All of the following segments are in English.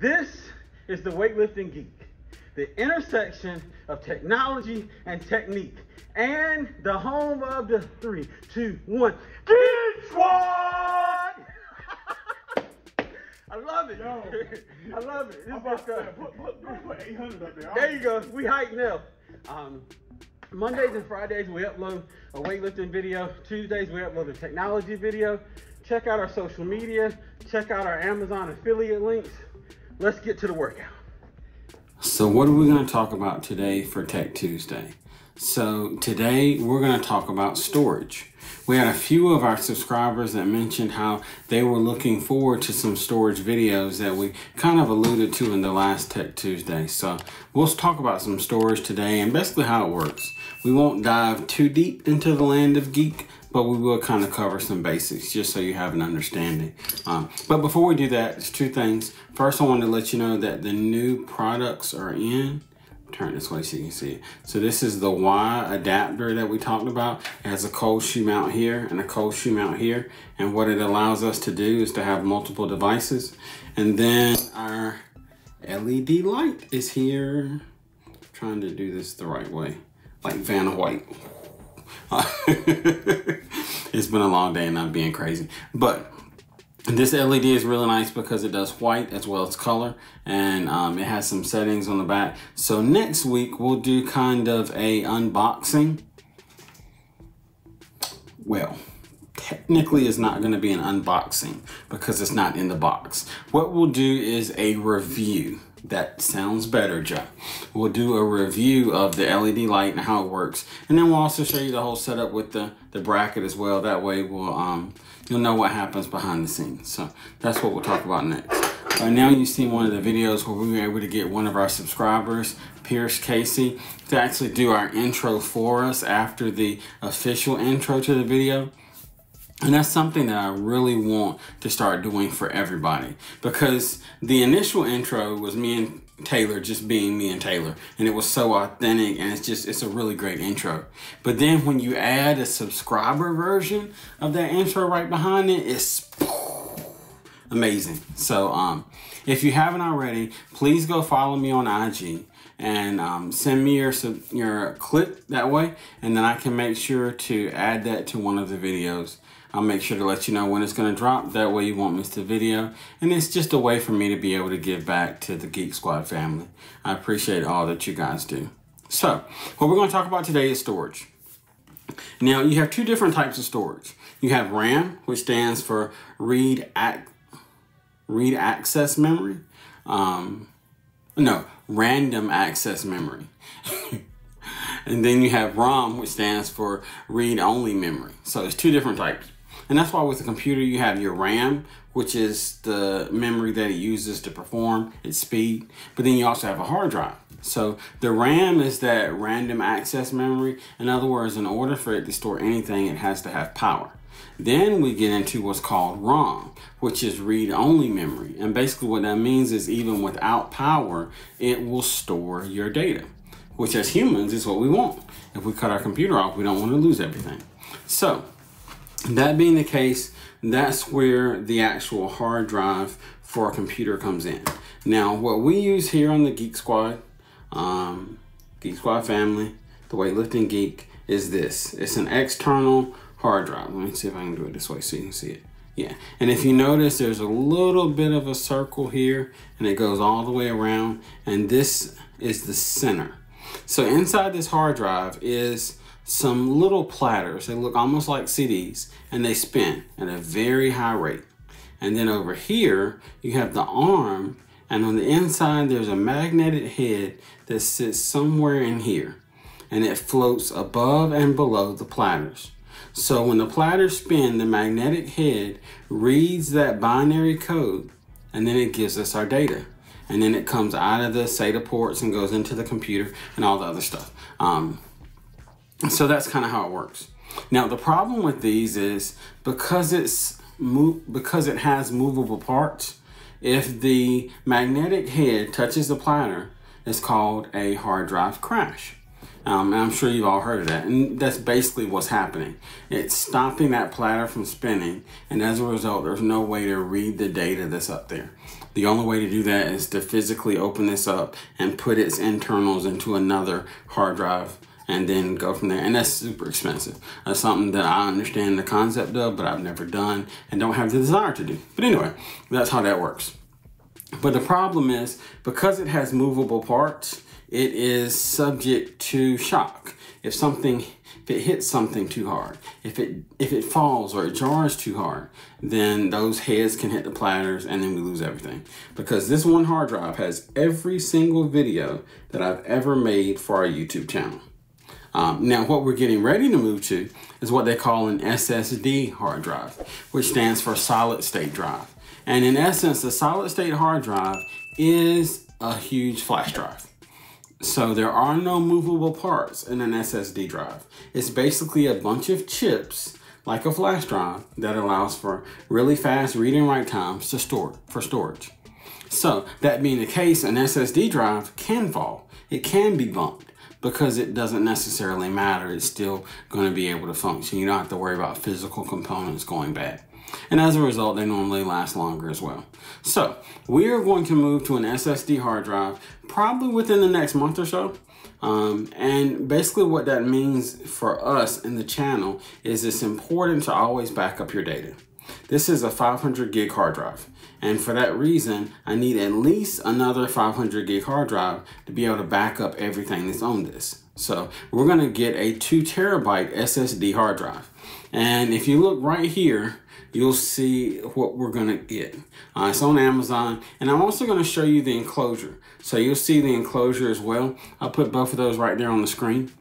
This is the weightlifting geek, the intersection of technology and technique, and the home of the 3, 2, 1 Geek Squad! I love it. Yo, I love it. This about to put 800 up there. There you go. We hype now. Mondays and Fridays, we upload a weightlifting video. Tuesdays, we upload a technology video. Check out our social media. Check out our Amazon affiliate links. Let's get to the workout. So what are we going to talk about today for Tech Tuesday? So today we're going to talk about storage. We had a few of our subscribers that mentioned how they were looking forward to some storage videos that we kind of alluded to in the last Tech Tuesday. So we'll talk about some storage today and basically how it works. We won't dive too deep into the land of geek, but we will kind of cover some basics just so you have an understanding. But before we do that, there's two things. First, I wanted to let you know that the new products are in. Turn this way so you can see it. So this is the Y adapter that we talked about. It has a cold shoe mount here and a cold shoe mount here. And what it allows us to do is to have multiple devices. And then our LED light is here. I'm trying to do this the right way, like Vanna White. It's been a long day and I'm being crazy, but this LED is really nice because it does white as well as color, and it has some settings on the back. So next week we'll do kind of a unboxing. Well, technically it's not going to be an unboxing because it's not in the box. What we'll do is a review. That sounds better, Joe. We'll do a review of the LED light and how it works. And then we'll also show you the whole setup with the bracket as well. That way we'll you'll know what happens behind the scenes. So that's what we'll talk about next. Right now you've seen one of the videos where we were able to get one of our subscribers, Pierce Casey, to actually do our intro for us after the official intro to the video. And that's something that I really want to start doing for everybody, because the initial intro was me and Taylor just being me and Taylor, and it was so authentic, and it's a really great intro. But then when you add a subscriber version of that intro right behind it, it's amazing. So if you haven't already, please go follow me on IG and send me your clip that way, and then I can make sure to add that to one of the videos. I'll make sure to let you know when it's going to drop. That way you won't miss the video. And it's just a way for me to be able to give back to the Geek Squad family. I appreciate all that you guys do. So what we're going to talk about today is storage. Now you have two different types of storage. You have RAM, which stands for read access memory. No, random access memory. And then you have ROM, which stands for read only memory. So it's two different types. And that's why with the computer, you have your RAM, which is the memory that it uses to perform its speed. But then you also have a hard drive. So the RAM is that random access memory. In other words, in order for it to store anything, it has to have power. Then we get into what's called ROM, which is read only memory. And basically what that means is even without power, it will store your data, which as humans is what we want. If we cut our computer off, we don't want to lose everything. So that being the case, that's where the actual hard drive for a computer comes in. Now, what we use here on the Geek Squad, Geek Squad family, the Weightlifting Geek, is this. It's an external hard drive. Let me see if I can do it this way so you can see it. Yeah, and if you notice, there's a little bit of a circle here and it goes all the way around, and this is the center. So inside this hard drive is some little platters. They look almost like CDs, and they spin at a very high rate. And then over here, you have the arm, and on the inside, there's a magnetic head that sits somewhere in here, and it floats above and below the platters. So when the platters spin, the magnetic head reads that binary code, and then it gives us our data. And then it comes out of the SATA ports and goes into the computer and all the other stuff. So that's kind of how it works. Now, the problem with these is because it has movable parts, if the magnetic head touches the platter, it's called a hard drive crash. And I'm sure you've all heard of that. And that's basically what's happening. It's stopping that platter from spinning. And as a result, there's no way to read the data that's up there. The only way to do that is to physically open this up and put its internals into another hard drive and then go from there. And that's super expensive. That's something that I understand the concept of, but I've never done and don't have the desire to do. But anyway, that's how that works. But the problem is, because it has movable parts, it is subject to shock. If something, if it hits something too hard, if it falls or it jars too hard, then those heads can hit the platters and then we lose everything. Because this one hard drive has every single video that I've ever made for our YouTube channel. Now what we're getting ready to move to is what they call an SSD hard drive, which stands for solid state drive. And in essence, a solid state hard drive is a huge flash drive. So there are no movable parts in an SSD drive. It's basically a bunch of chips, like a flash drive, that allows for really fast read and write times to store, for storage. So that being the case, an SSD drive can fall. It can be bumped because it doesn't necessarily matter. It's still gonna be able to function. You don't have to worry about physical components going bad. And as a result, they normally last longer as well. So we are going to move to an SSD hard drive probably within the next month or so. And basically what that means for us in the channel is it's important to always back up your data. This is a 500 gig hard drive. And for that reason, I need at least another 500 gig hard drive to be able to back up everything that's on this. So we're going to get a 2 terabyte SSD hard drive. And if you look right here, you'll see what we're gonna get. It's on Amazon, and I'm also gonna show you the enclosure. So you'll see the enclosure as well. I'll put both of those right there on the screen.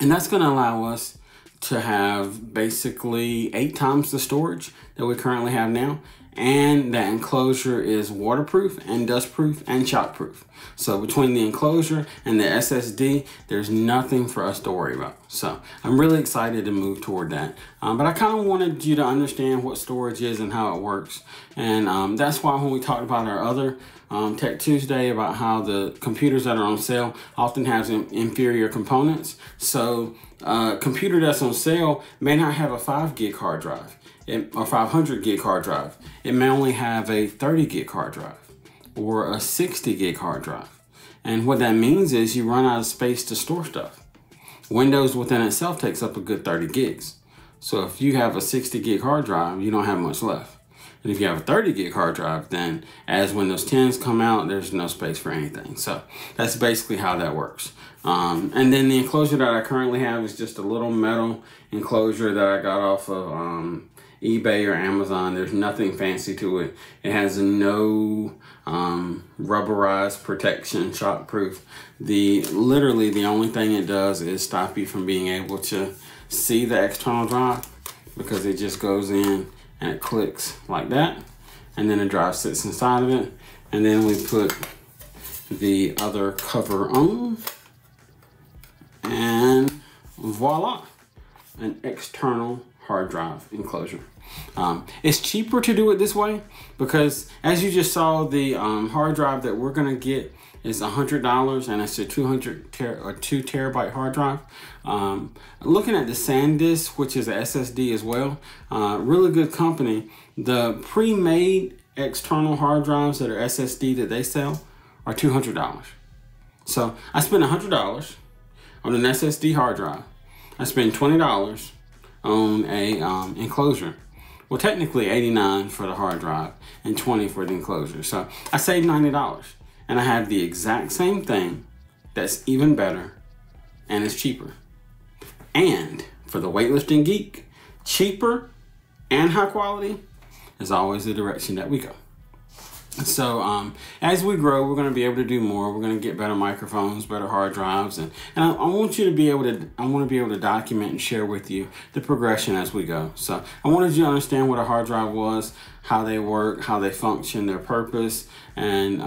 And that's gonna allow us to have basically 8 times the storage that we currently have now. And that enclosure is waterproof and dustproof and shockproof. So between the enclosure and the SSD, there's nothing for us to worry about. So I'm really excited to move toward that. But I kind of wanted you to understand what storage is and how it works. And that's why when we talked about our other Tech Tuesday about how the computers that are on sale often have inferior components. So a computer that's on sale may not have a 5 gig hard drive. Or 500 gig hard drive. It may only have a 30 gig hard drive or a 60 gig hard drive. And what that means is you run out of space to store stuff. Windows within itself takes up a good 30 gigs. So if you have a 60 gig hard drive, you don't have much left. And if you have a 30 gig hard drive, then as Windows 10s come out, there's no space for anything. So that's basically how that works. And then the enclosure that I currently have is just a little metal enclosure that I got off of eBay or Amazon. There's nothing fancy to it. It has no rubberized protection, shockproof. Literally the only thing it does is stop you from being able to see the external drive, because it just goes in and it clicks like that, and then the drive sits inside of it, and then we put the other cover on, and voila, an external hard drive enclosure. It's cheaper to do it this way because, as you just saw, the hard drive that we're gonna get is $100 and it's a 2 terabyte hard drive. Looking at the SanDisk, which is an SSD as well, really good company. The pre-made external hard drives that are SSD that they sell are $200. So I spent $100 on an SSD hard drive. I spent $20 on a enclosure. Well, technically $89 for the hard drive and $20 for the enclosure. So I saved $90 and I have the exact same thing that's even better and it's cheaper. And for the weightlifting geek, cheaper and high quality is always the direction that we go. So as we grow, we're going to be able to do more. We're going to get better microphones, better hard drives, and I want you to be able to. I want to be able to document and share with you the progression as we go. So I wanted you to understand what a hard drive was, how they work, how they function, their purpose, and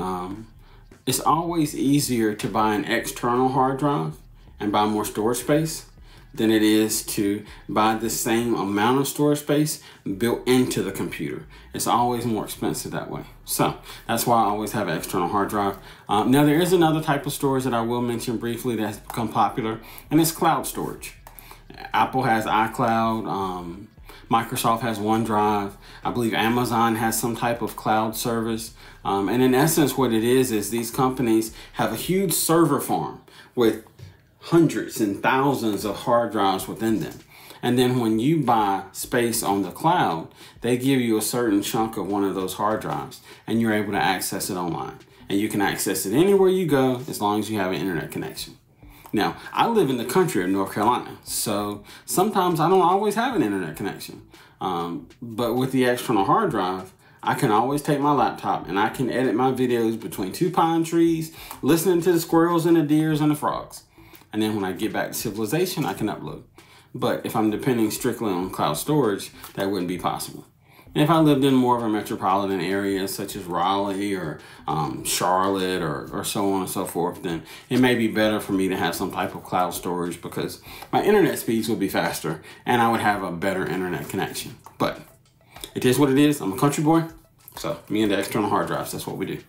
it's always easier to buy an external hard drive and buy more storage space than it is to buy the same amount of storage space built into the computer. It's always more expensive that way. So that's why I always have an external hard drive. Now there is another type of storage that I will mention briefly that's become popular, and it's cloud storage. Apple has iCloud, Microsoft has OneDrive. I believe Amazon has some type of cloud service. And in essence, what it is these companies have a huge server farm with hundreds and thousands of hard drives within them. And then when you buy space on the cloud, they give you a certain chunk of one of those hard drives and you're able to access it online. And you can access it anywhere you go as long as you have an internet connection. Now, I live in the country of North Carolina, so sometimes I don't always have an internet connection. But with the external hard drive, I can always take my laptop and I can edit my videos between two pine trees, listening to the squirrels and the deers and the frogs. And then when I get back to civilization, I can upload. But if I'm depending strictly on cloud storage, that wouldn't be possible. And if I lived in more of a metropolitan area, such as Raleigh or Charlotte or so on and so forth, then it may be better for me to have some type of cloud storage because my internet speeds would be faster and I would have a better internet connection. But it is what it is. I'm a country boy. So me and the external hard drives, that's what we do.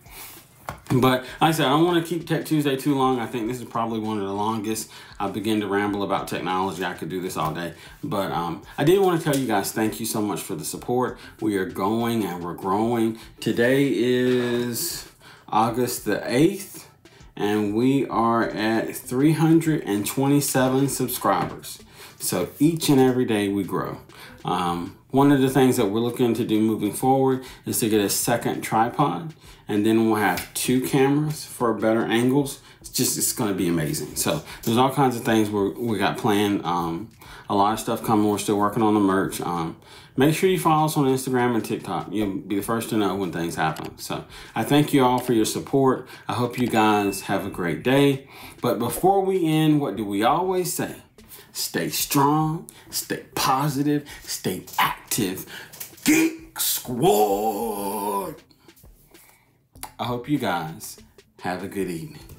But like I said, I don't want to keep Tech Tuesday too long. I think this is probably one of the longest I begin to ramble about technology. I could do this all day. But I did want to tell you guys, thank you so much for the support. We are going and we're growing. Today is August the 8th, and we are at 327 subscribers. So each and every day we grow. One of the things that we're looking to do moving forward is to get a second tripod, and then we'll have two cameras for better angles. It's going to be amazing. So there's all kinds of things we got planned. A lot of stuff coming. We're still working on the merch. Make sure you follow us on Instagram and TikTok. You'll be the first to know when things happen. So I thank you all for your support. I hope you guys have a great day. But before we end, what do we always say? Stay strong, stay positive, stay active. Geek Squad! I hope you guys have a good evening.